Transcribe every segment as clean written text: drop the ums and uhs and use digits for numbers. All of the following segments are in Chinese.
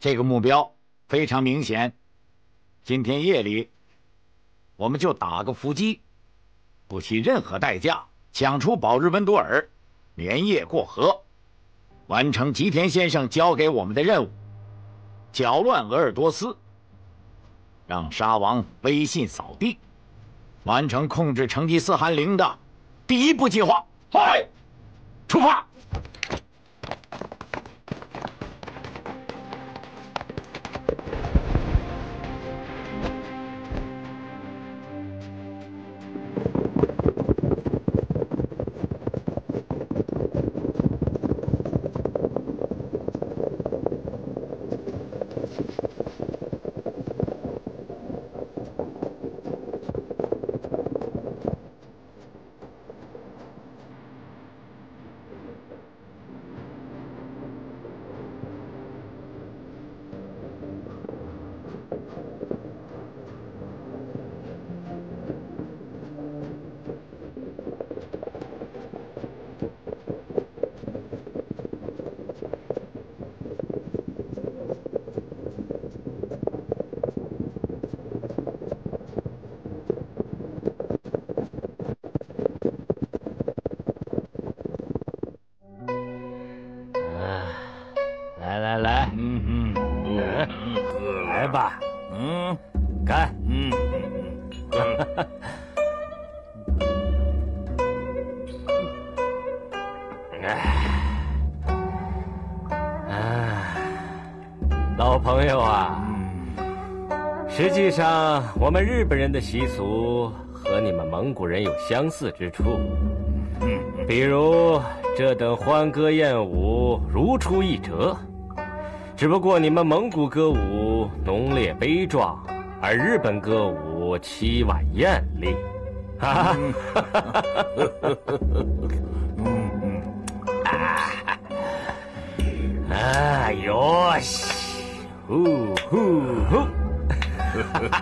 这个目标非常明显，今天夜里我们就打个伏击，不惜任何代价抢出保日温多尔，连夜过河，完成吉田先生交给我们的任务，搅乱鄂尔多斯，让沙王威信扫地，完成控制成吉思汗陵的第一步计划。嗨，出发！ 实际上，我们日本人的习俗和你们蒙古人有相似之处，比如这等欢歌艳舞如出一辙，只不过你们蒙古歌舞浓烈悲壮，而日本歌舞凄婉艳丽。哈哈哈哈哈！啊，哟西，呼呼呼！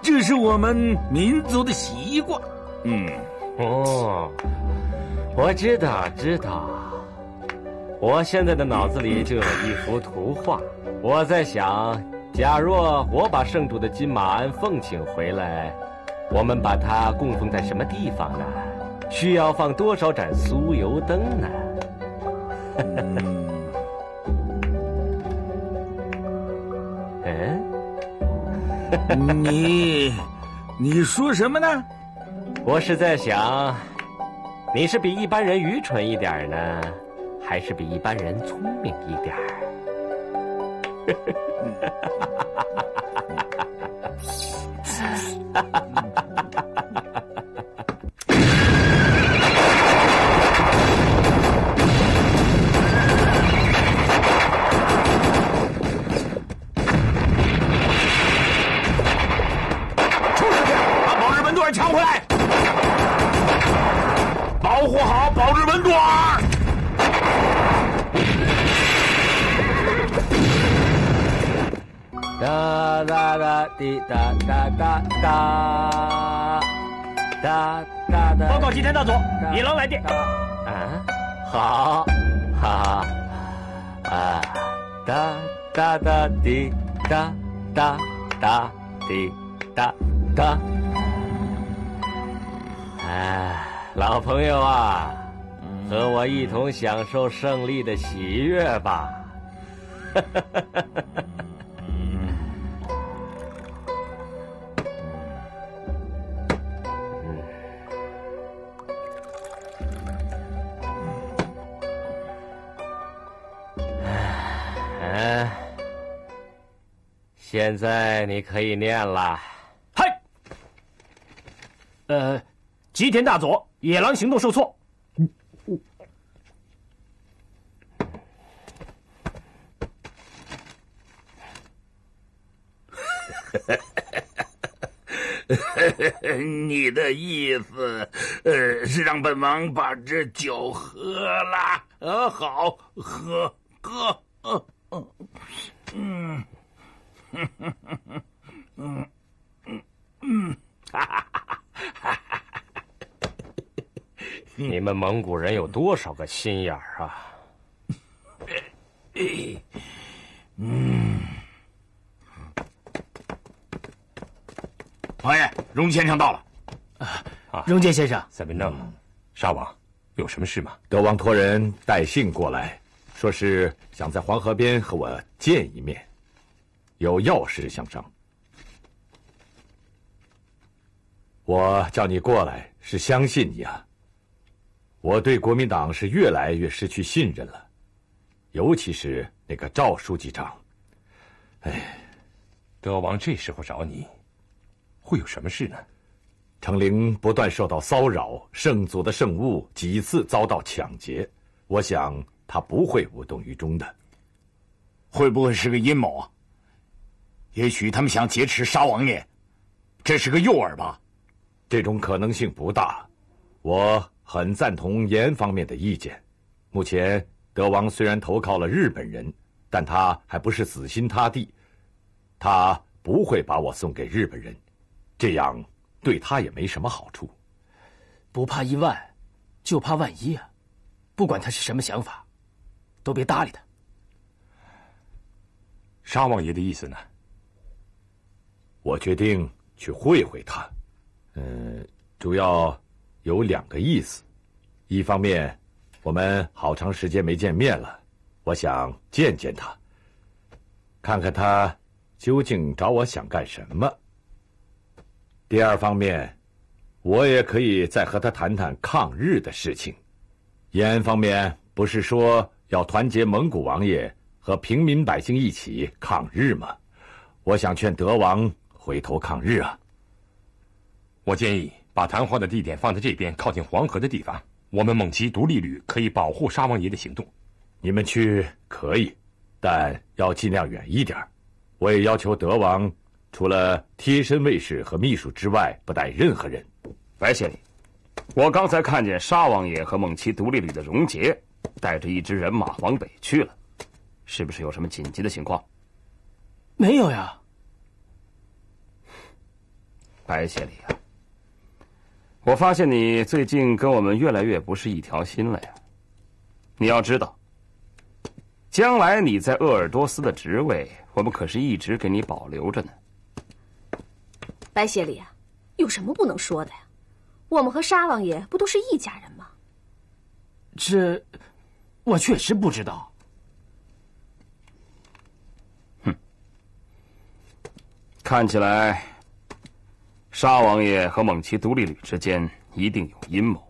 这是我们民族的习惯。哦，我知道。我现在的脑子里就有一幅图画，我在想，假若我把圣主的金马鞍奉请回来，我们把它供奉在什么地方呢？需要放多少盏酥油灯呢？你说什么呢？我是在想，你是比一般人愚蠢一点呢，还是比一般人聪明一点？滴哒哒哒哒哒哒哒！报告吉田大佐，野狼来电。啊，好，好，啊，哒哒哒滴哒哒哒滴哒哒。哎，老朋友啊，和我一同享受胜利的喜悦吧！哈哈哈哈哈！ 现在你可以念了。嗨，吉田大佐，野狼行动受挫。你的意思，是让本王把这酒喝了？好，喝。你们蒙古人有多少个心眼儿啊？王爷，荣先生到了。荣杰先生，三兵正，沙王，有什么事吗？德王托人带信过来，说是想在黄河边和我见一面，有要事相商。我叫你过来是相信你啊。我对国民党是越来越失去信任了，尤其是那个赵书记长。哎，德王这时候找你。 会有什么事呢？成陵不断受到骚扰，圣族的圣物几次遭到抢劫，我想他不会无动于衷的。会不会是个阴谋啊？也许他们想劫持沙王爷，这是个诱饵吧？这种可能性不大。我很赞同严方面的意见。目前德王虽然投靠了日本人，但他还不是死心塌地，他不会把我送给日本人。 这样对他也没什么好处，不怕一万，就怕万一啊！不管他是什么想法，都别搭理他。沙王爷的意思呢？我决定去会会他，主要有两个意思：一方面，我们好长时间没见面了，我想见见他，看看他究竟找我想干什么。 第二方面，我也可以再和他谈谈抗日的事情。延安方面不是说要团结蒙古王爷和平民百姓一起抗日吗？我想劝德王回头抗日啊。我建议把谈话的地点放在这边靠近黄河的地方。我们蒙旗独立旅可以保护沙王爷的行动。你们去可以，但要尽量远一点。我也要求德王。 除了贴身卫士和秘书之外，不带任何人。白县令，我刚才看见沙王爷和蒙旗独立旅的荣杰带着一支人马往北去了，是不是有什么紧急的情况？没有呀，白县令啊，我发现你最近跟我们越来越不是一条心了呀。你要知道，将来你在鄂尔多斯的职位，我们可是一直给你保留着呢。 白协理啊，有什么不能说的呀？我们和沙王爷不都是一家人吗？这，我确实不知道。哼，看起来，沙王爷和蒙旗独立旅之间一定有阴谋。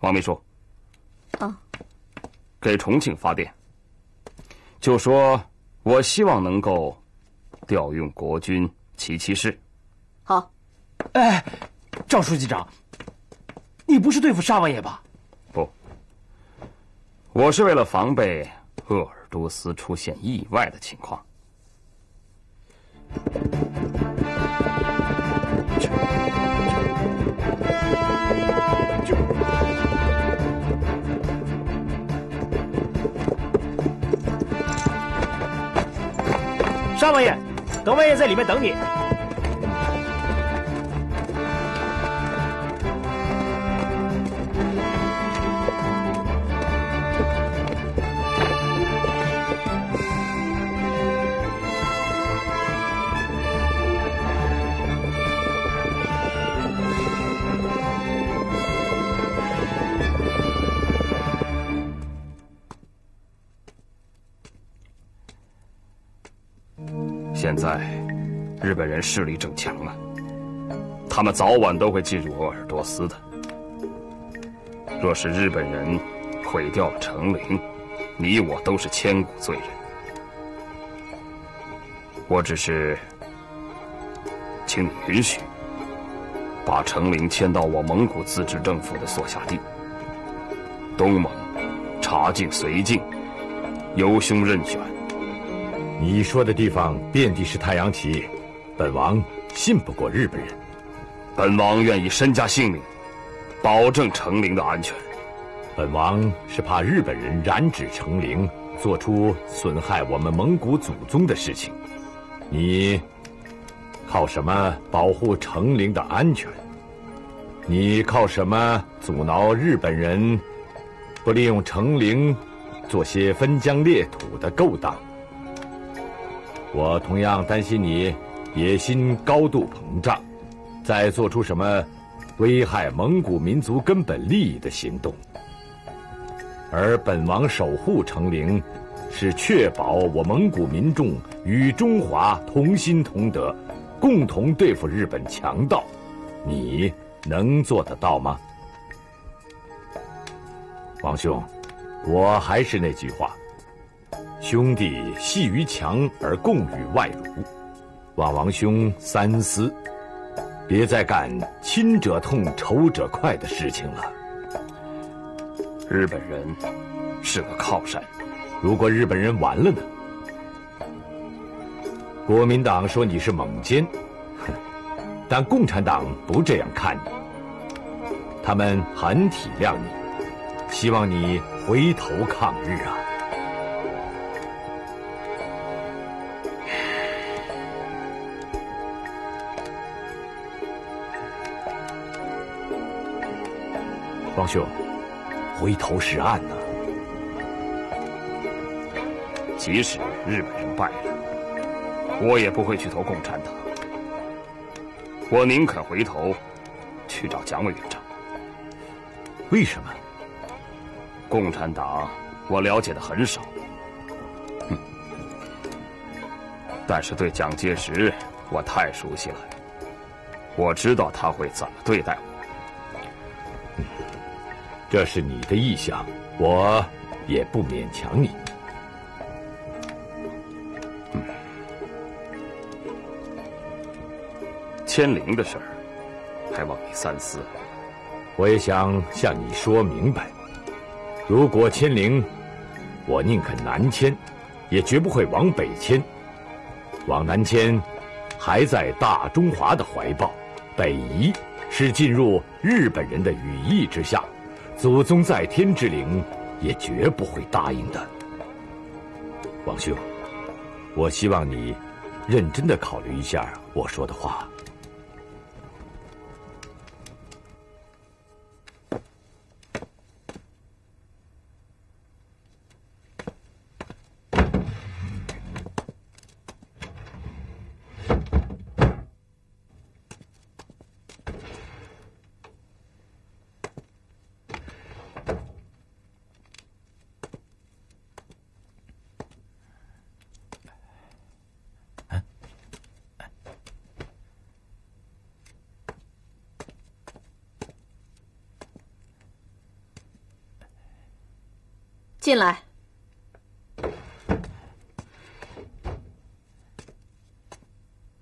王秘书，啊，给重庆发电，就说我希望能够。 调用国军七七师，好。哎，赵书记长，你不是对付沙王爷吧？不，我是为了防备鄂尔多斯出现意外的情况。沙王爷。 德王爷在里面等你。现在，日本人势力正强啊，他们早晚都会进入鄂尔多斯的。若是日本人毁掉了成陵，你我都是千古罪人。我只是，请你允许，把成陵迁到我蒙古自治政府的所辖地。东盟查禁绥靖，由凶任选。你说的地方遍地是太阳旗，本王信不过日本人。本王愿以身家性命，保证成陵的安全。本王是怕日本人染指成陵，做出损害我们蒙古祖宗的事情。你靠什么保护成陵的安全？你靠什么阻挠日本人不利用成陵做些分疆裂土的勾当？我同样担心你野心高度膨胀，再做出什么危害蒙古民族根本利益的行动。而本王守护成陵，是确保我蒙古民众与中华同心同德，共同对付日本强盗。你能做得到吗？王兄，我还是那句话，兄弟系于强而共与外辱，望王兄三思，别再干亲者痛仇者快的事情了。日本人是个靠山，如果日本人完了呢？国民党说你是猛奸，哼，但共产党不这样看你，他们很体谅你，希望你回头抗日啊。王兄，回头是岸呐！即使日本人败了，我也不会去投共产党。我宁肯回头去找蒋委员长。为什么？共产党我了解的很少，但是对蒋介石我太熟悉了，我知道他会怎么对待我。这是你的意向，我也不勉强你。迁陵的事儿，还望你三思。我也想向你说明白，如果迁陵，我宁肯南迁，也绝不会往北迁。往南迁，还在大中华的怀抱；北移，是进入日本人的羽翼之下。祖宗在天之灵也绝不会答应的。王兄，我希望你认真的考虑一下我说的话。进来。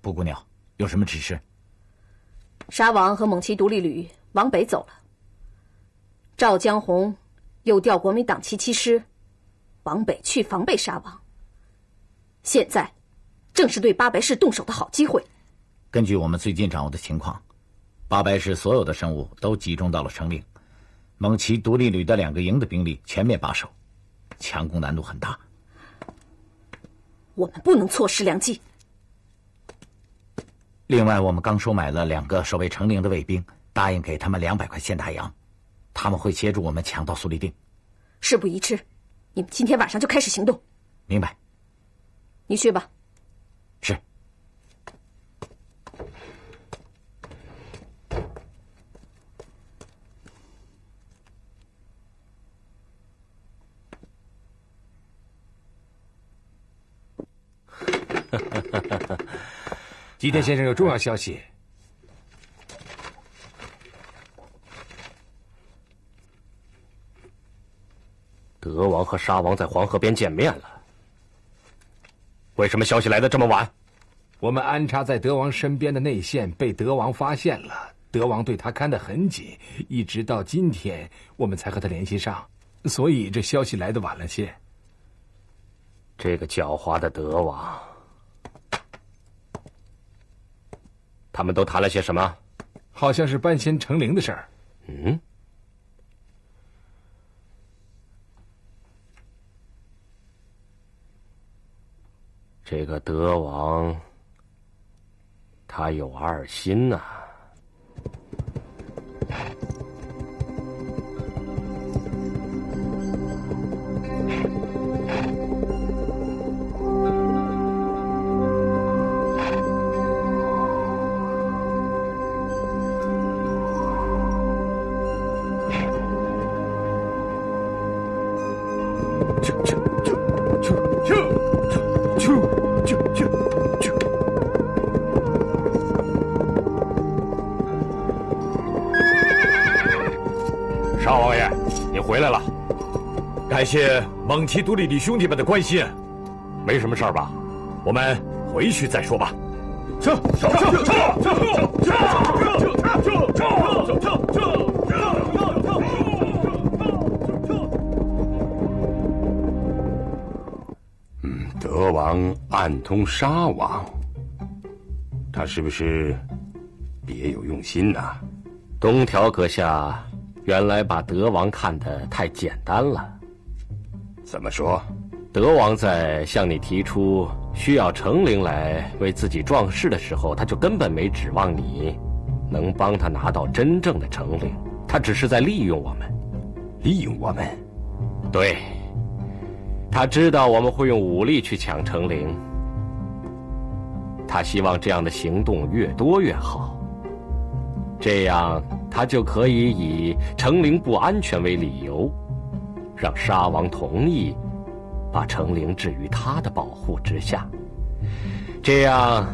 布姑娘，有什么指示？沙王和蒙旗独立旅往北走了，赵江红又调国民党777师往北去防备沙王。现在正是对八白市动手的好机会。根据我们最近掌握的情况，八白市所有的生物都集中到了成陵，蒙旗独立旅的2个营的兵力全面把守。强攻难度很大，我们不能错失良机。另外，我们刚收买了2个守卫成陵的卫兵，答应给他们200块现大洋，他们会协助我们抢到苏丽定。事不宜迟，你们今天晚上就开始行动。明白。你去吧。是。吉田先生有重要消息。德王和沙王在黄河边见面了。为什么消息来得这么晚？我们安插在德王身边的内线被德王发现了，德王对他看得很紧，一直到今天我们才和他联系上，所以这消息来得晚了些。这个狡猾的德王，他们都谈了些什么？好像是搬迁成陵的事儿。嗯，这个德王，他有二心呐。 少王爷，你回来了，感谢蒙提都利里兄弟们的关心，没什么事儿吧？我们回去再说吧。撤！撤！撤！撤！ 德王暗通沙王，他是不是别有用心呐？东条阁下原来把德王看得太简单了。怎么说？德王在向你提出需要成灵来为自己壮士的时候，他就根本没指望你能帮他拿到真正的成灵，他只是在利用我们。利用我们？对。 他知道我们会用武力去抢成陵，他希望这样的行动越多越好，这样他就可以以成陵不安全为理由，让沙王同意把成陵置于他的保护之下。这样，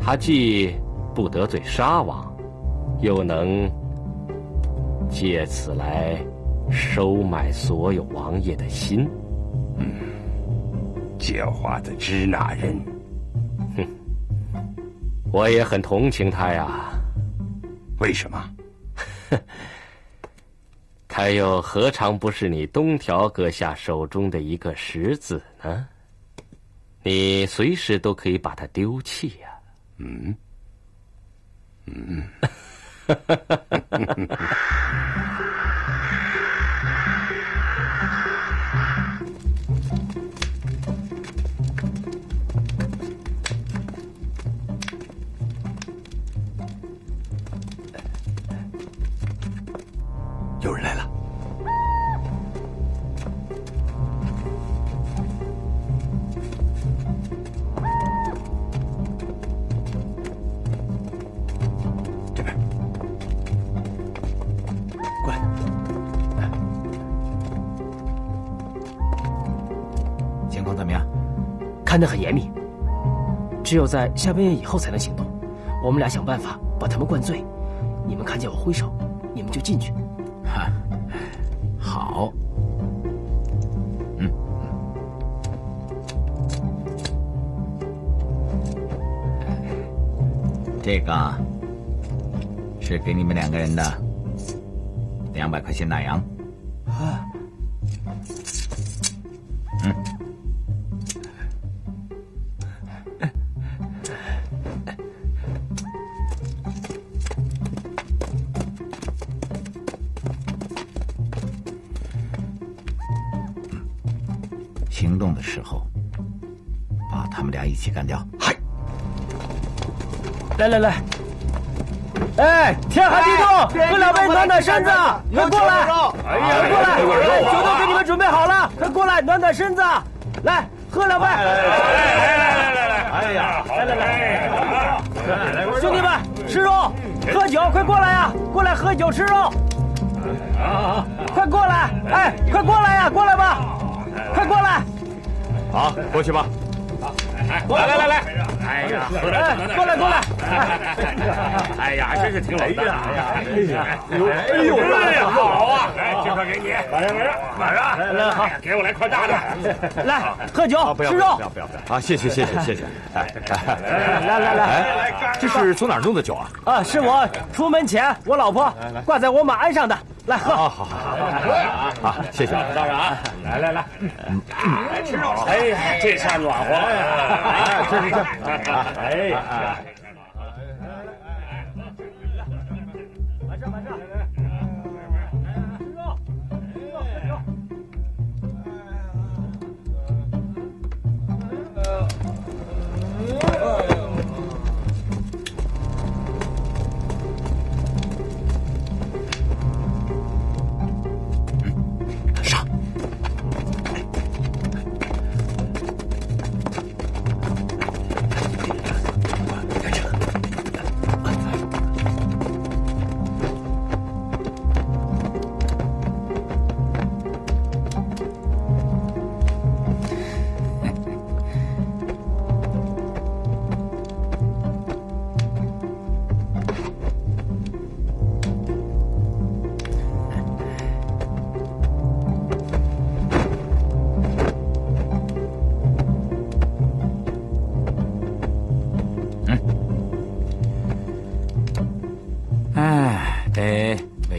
他既不得罪沙王，又能借此来收买所有王爷的心。 嗯，狡猾的支那人，哼，我也很同情他呀。为什么？他又何尝不是你东条阁下手中的一个石子呢？你随时都可以把他丢弃呀。嗯，嗯。有人来了！这边，滚！情况怎么样？看得很严密，只有在下半夜以后才能行动。我们俩想办法把他们灌醉。你们看见我挥手，你们就进去。 哈，好，嗯，这个是给你们两个人的200块现大洋。啊，嗯，时候，把他们俩一起干掉。嗨，来来来，哎，天寒地冻，为了被暖暖身子，快过来！哎呀，过来！酒都给你们准备好了，快过来暖暖身子，来喝两杯！来！哎呀，来！兄弟们，吃肉喝酒，快过来呀！过来喝酒吃肉。啊！快过来！哎，快过来呀！过来吧！快过来！ 好，过去吧。来！哎呀，过来！哎呀，真是挺冷的。哎呦，好啊！来，这块给你。马上，来，好，给我来块大的。来，喝酒，吃肉。不要！啊，谢谢。来，这是从哪儿弄的酒啊？啊，是我出门前我老婆挂在我马鞍上的。来喝。好，谢谢。大人啊，来，来吃肉。哎呀，这下暖和了呀！哎，吃。哎。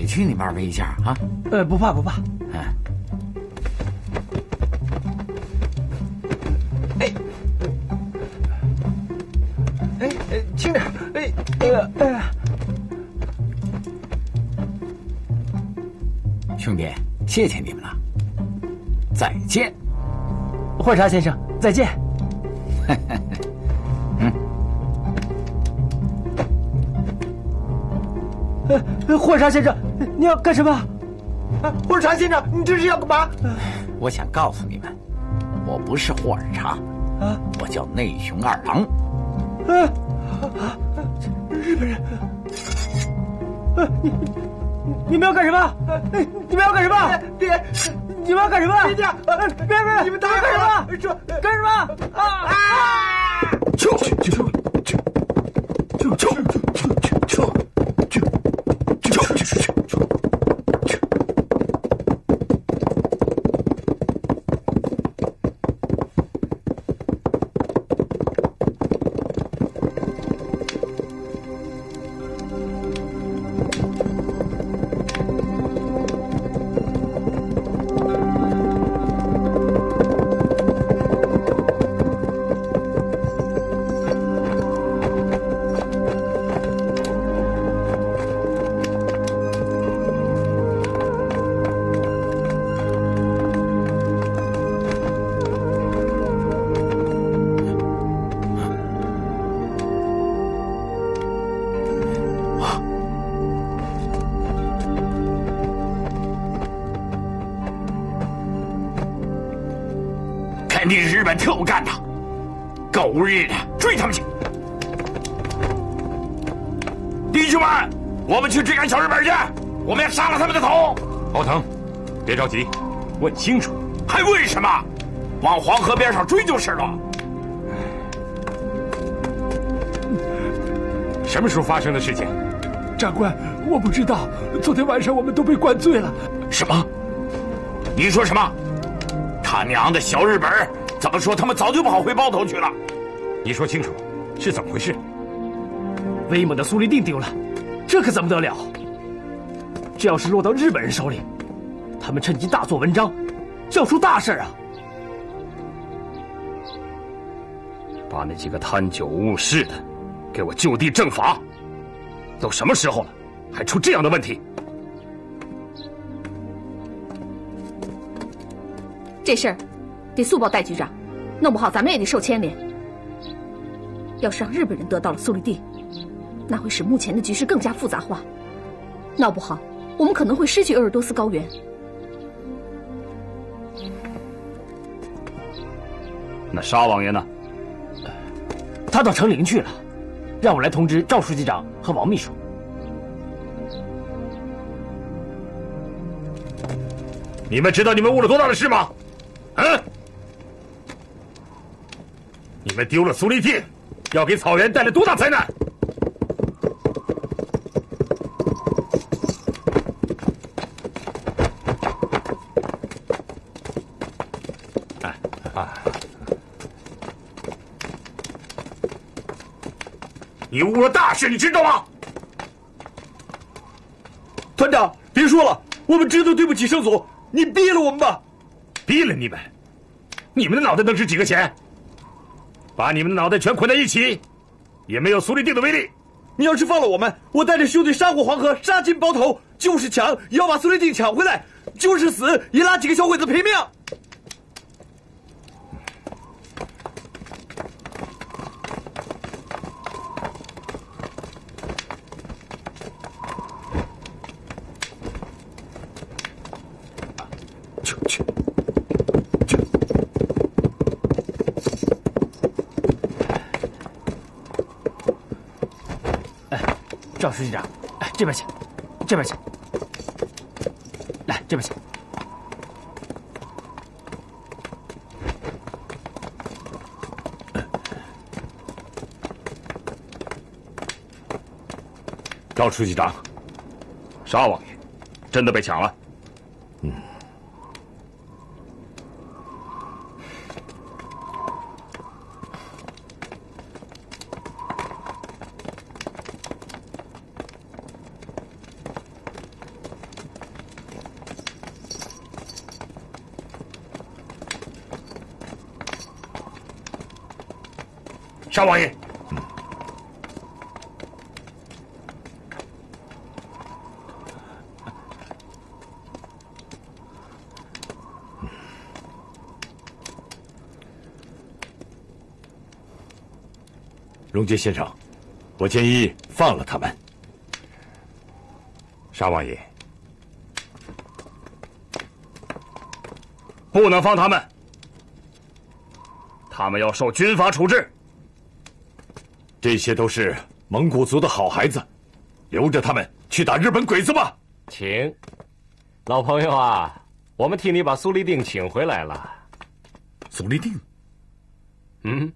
去你妈的一下啊！不怕。哎，轻点！哎，兄弟，谢谢你们了，再见。霍察先生，再见。霍察先生。 你要干什么？霍尔察先生，你这是要干嘛？我想告诉你们，我不是霍尔察，啊，我叫内雄二郎。日本人！你们要干什么？你们要干什么？别！你们要干什么？别这样！别！你们干什么？干什么？啊！去！ 特务干的，狗日的，追他们去！弟兄们，我们去追赶小日本去，我们要杀了他们的头。奥腾，别着急，问清楚。还问什么？往黄河边上追就是了。什么时候发生的事情？长官，我不知道。昨天晚上我们都被灌醉了。什么？你说什么？他娘的小日本！ 怎么说？他们早就跑回包头去了。你说清楚，是怎么回事？威猛的苏林定丢了，这可怎么得了？这要是落到日本人手里，他们趁机大做文章，这要出大事啊！把那几个贪酒误事的，给我就地正法。都什么时候了，还出这样的问题？这事儿。 得速报戴局长，弄不好咱们也得受牵连。要是让日本人得到了苏力地，那会使目前的局势更加复杂化。闹不好，我们可能会失去鄂尔多斯高原。那沙王爷呢？他到成陵去了，让我来通知赵书记长和王秘书。你们知道你们误了多大的事吗？嗯。 你们丢了苏力地，要给草原带来多大灾难？你误了大事，你知道吗？团长，别说了，我们知道对不起圣祖，你毙了我们吧！毙了你们！你们的脑袋能值几个钱？把你们的脑袋全捆在一起，也没有苏立定的威力。你要是放了我们，我带着兄弟杀过黄河，杀进包头，就是抢也要把苏立定抢回来，就是死也拉几个小鬼子赔命。 赵书记长，哎，这边请，这边请，来这边请。赵书记长，沙王爷真的被抢了。嗯，沙王爷，荣杰先生，我建议放了他们。沙王爷，不能放他们，他们要受军法处置。 这些都是蒙古族的好孩子，留着他们去打日本鬼子吧。请，老朋友啊，我们替你把苏立定请回来了。苏立定，嗯，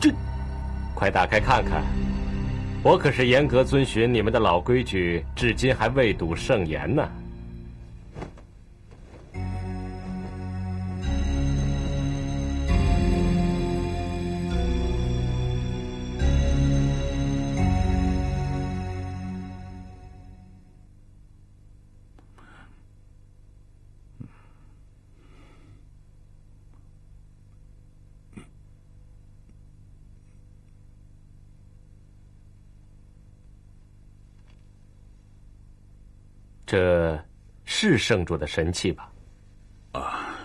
这，快打开看看！我可是严格遵循你们的老规矩，至今还未睹圣颜呢。这是圣主的神器吧？啊！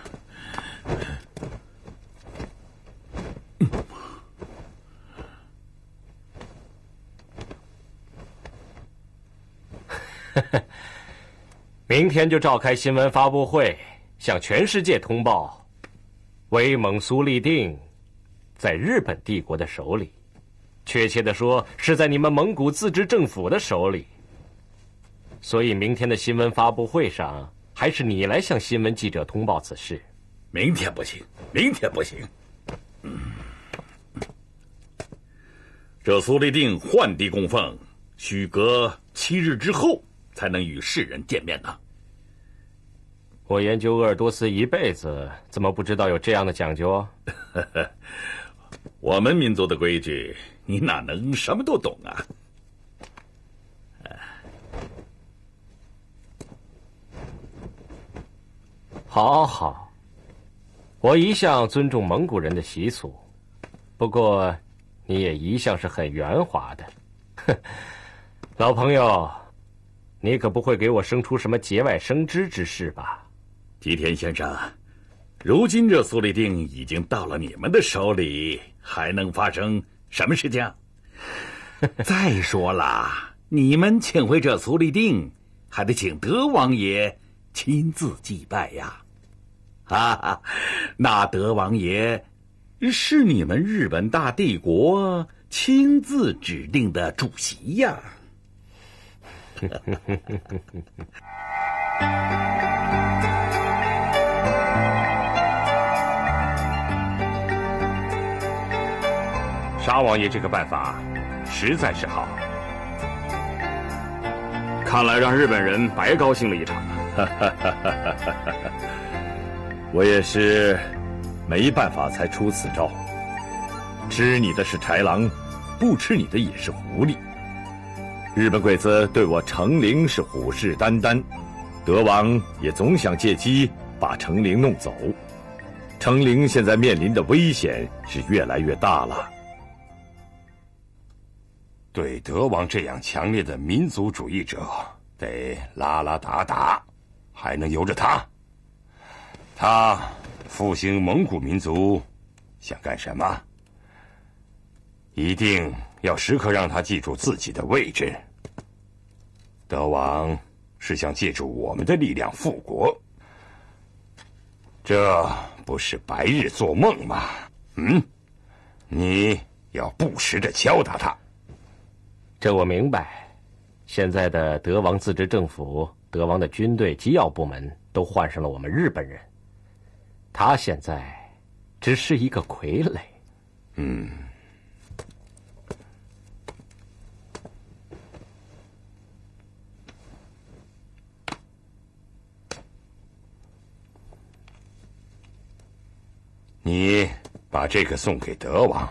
明天就召开新闻发布会，向全世界通报，威猛苏立定在日本帝国的手里，确切的说，是在你们蒙古自治政府的手里。 所以明天的新闻发布会上，还是你来向新闻记者通报此事。明天不行，明天不行。这苏立定换地供奉，需隔7日之后才能与世人见面呢。我研究鄂尔多斯一辈子，怎么不知道有这样的讲究？我们民族的规矩，你哪能什么都懂啊？ 好好，我一向尊重蒙古人的习俗，不过你也一向是很圆滑的。哼，老朋友，你可不会给我生出什么节外生枝之事吧？吉田先生，如今这苏立定已经到了你们的手里，还能发生什么事情？再说了，你们请回这苏立定，还得请德王爷。 亲自祭拜呀，啊，那德王爷是你们日本大帝国亲自指定的主席呀。沙王爷这个办法实在是好，看来让日本人白高兴了一场了。我也是没办法才出此招，吃你的是豺狼，不吃你的也是狐狸。日本鬼子对我成陵是虎视眈眈，德王也总想借机把成陵弄走。 成陵现在面临的危险是越来越大了。对德王这样强烈的民族主义者，得拉拉打打，还能由着他？他复兴蒙古民族，想干什么？一定要时刻让他记住自己的位置。德王是想借助我们的力量复国，这。 不是白日做梦吗？嗯，你要不时的敲打他。这我明白。现在的德王自治政府、德王的军队、机要部门都换上了我们日本人，他现在只是一个傀儡。嗯。你把这个送给德王，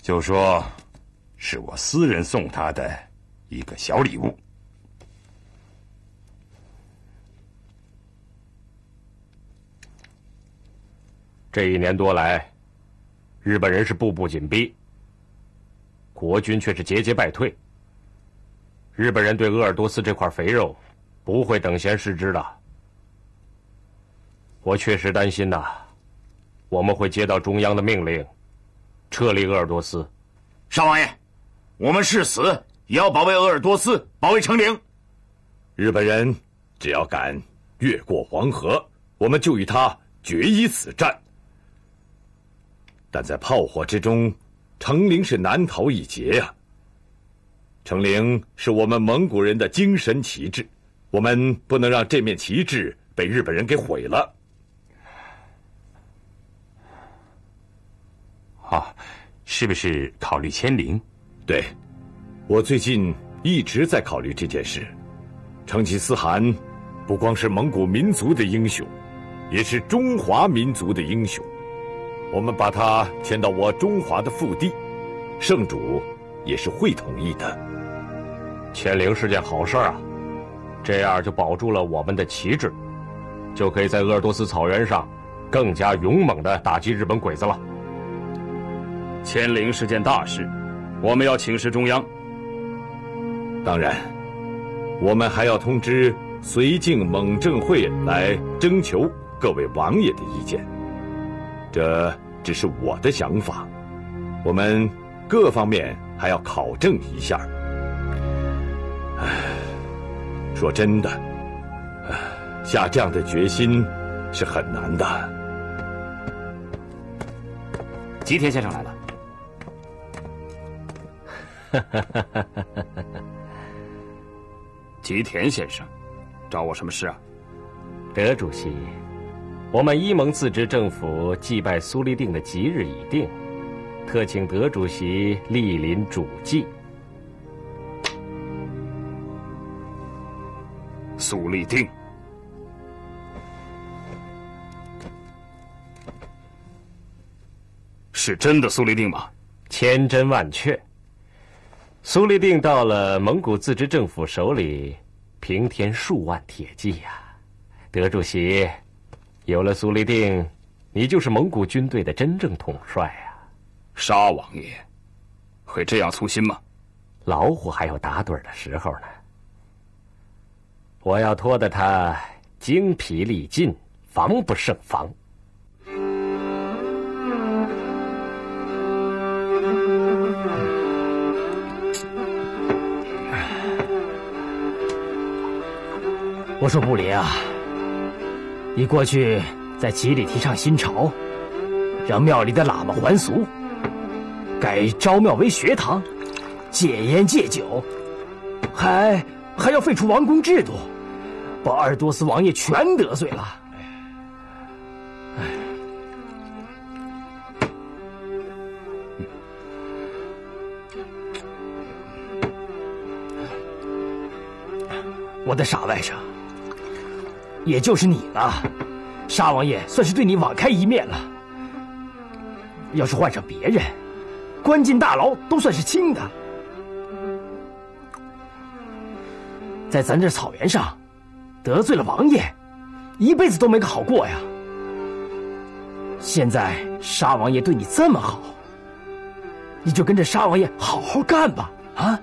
就说是我私人送他的一个小礼物。这一年多来，日本人是步步紧逼，国军却是节节败退。日本人对鄂尔多斯这块肥肉不会等闲视之的，我确实担心呐。 我们会接到中央的命令，撤离鄂尔多斯。沙王爷，我们誓死也要保卫鄂尔多斯，保卫成陵。日本人只要敢越过黄河，我们就与他决一死战。但在炮火之中，成陵是难逃一劫呀。成陵是我们蒙古人的精神旗帜，我们不能让这面旗帜被日本人给毁了。 啊，是不是考虑迁陵？对，我最近一直在考虑这件事。成吉思汗不光是蒙古民族的英雄，也是中华民族的英雄。我们把他迁到我中华的腹地，圣主也是会同意的。迁陵是件好事啊，这样就保住了我们的旗帜，就可以在鄂尔多斯草原上更加勇猛地打击日本鬼子了。 迁陵是件大事，我们要请示中央。当然，我们还要通知绥靖蒙正会来征求各位王爷的意见。这只是我的想法，我们各方面还要考证一下。唉，说真的，下这样的决心是很难的。吉田先生来了。 吉田先生，找我什么事啊？德主席，我们伊蒙自治政府祭拜苏立定的吉日已定，特请德主席莅临主祭。苏立定，是真的苏立定吗？千真万确。 苏立定到了蒙古自治政府手里，平添数万铁骑呀！德主席，有了苏立定，你就是蒙古军队的真正统帅啊！沙王爷，会这样粗心吗？老虎还有打盹的时候呢。我要拖得他精疲力尽，防不胜防。 我说布林啊，你过去在极力提倡新潮，让庙里的喇嘛还俗，改昭庙为学堂，戒烟戒酒，还要废除王公制度，把鄂尔多斯王爷全得罪了。唉，我的傻外甥，也就是你了。沙王爷算是对你网开一面了。要是换上别人，关进大牢都算是轻的。在咱这草原上，得罪了王爷，一辈子都没个好过呀。现在沙王爷对你这么好，你就跟着沙王爷好好干吧，啊！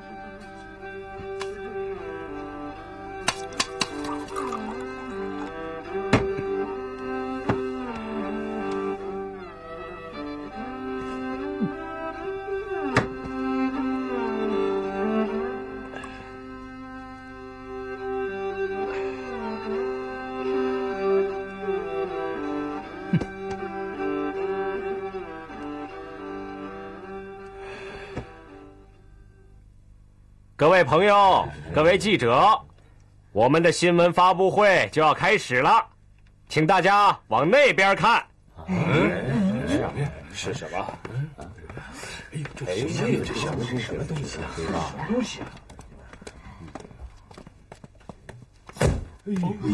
各位朋友，各位记者，我们的新闻发布会就要开始了，请大家往那边看。是什么？哎呦，这什么东西啊？东西啊！哎呦！是。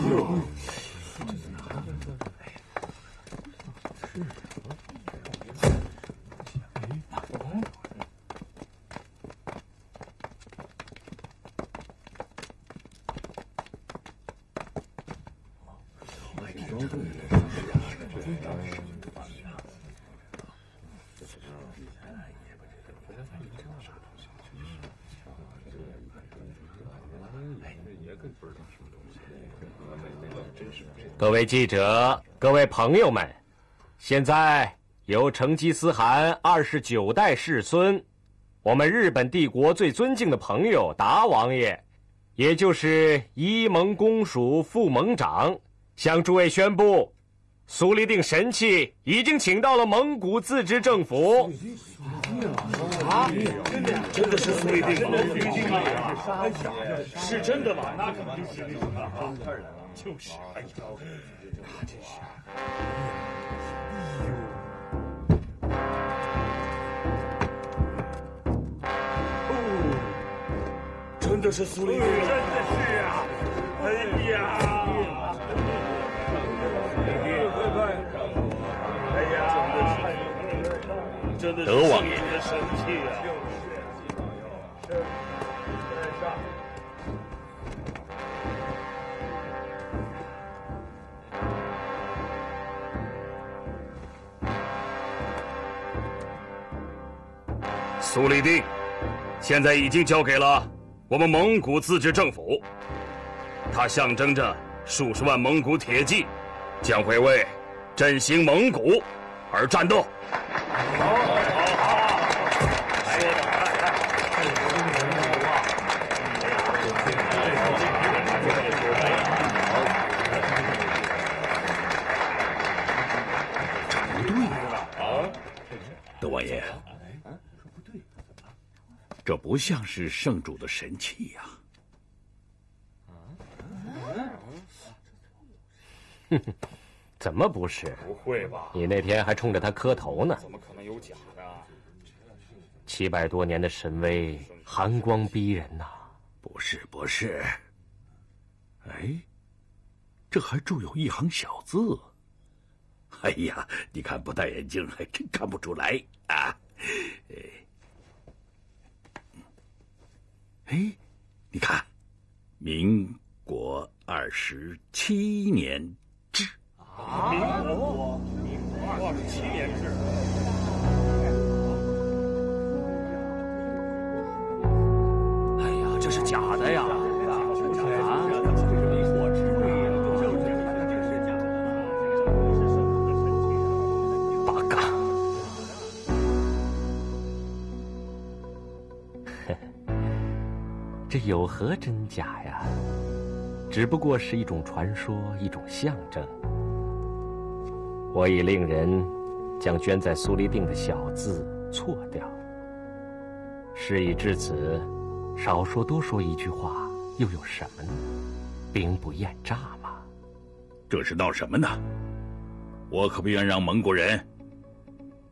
各位记者，各位朋友们，现在由成吉思汗29代世孙，我们日本帝国最尊敬的朋友达王爷，也就是伊盟公署副盟长，向诸位宣布，苏黎定神器已经请到了蒙古自治政府。啊，真的是苏黎定吗？是真的吗？那可能就是。 就是，哎呀，那真是，哎呦，哦，真的是苏黎，真的是啊，哎呀，哎呀，真的是，德王爷的神器啊，就是，是。 苏黎定，现在已经交给了我们蒙古自治政府，它象征着数十万蒙古铁骑，将会为振兴蒙古而战斗。这不对呀！啊，德王爷。 这不像是圣主的神器呀！哼哼，怎么不是？不会吧？你那天还冲着他磕头呢。怎么可能有假的？700多年的神威，寒光逼人呐！不是，不是。哎，这还注有一行小字。哎呀，你看不戴眼镜还真看不出来啊！哎。 哎，你看，民国27年制啊，民国27年制。哎呀，这是假的呀！啊，我知道，八嘎！ 这有何真假呀？只不过是一种传说，一种象征。我已令人将镌在苏黎定的小字错掉。事已至此，少说多说一句话又有什么呢？兵不厌诈嘛。这是闹什么呢？我可不愿让蒙古人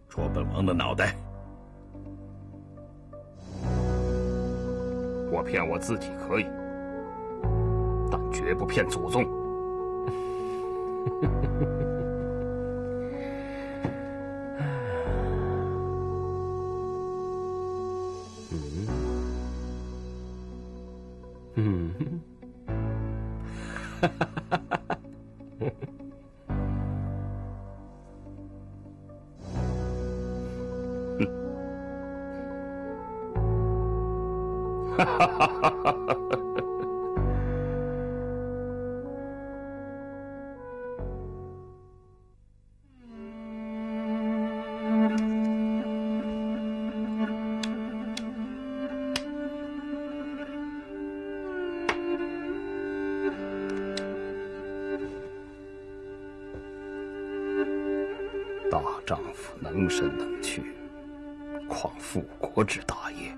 戳本王的脑袋。 我骗我自己可以，绝不骗祖宗。大丈夫能伸能屈，况复国之大业。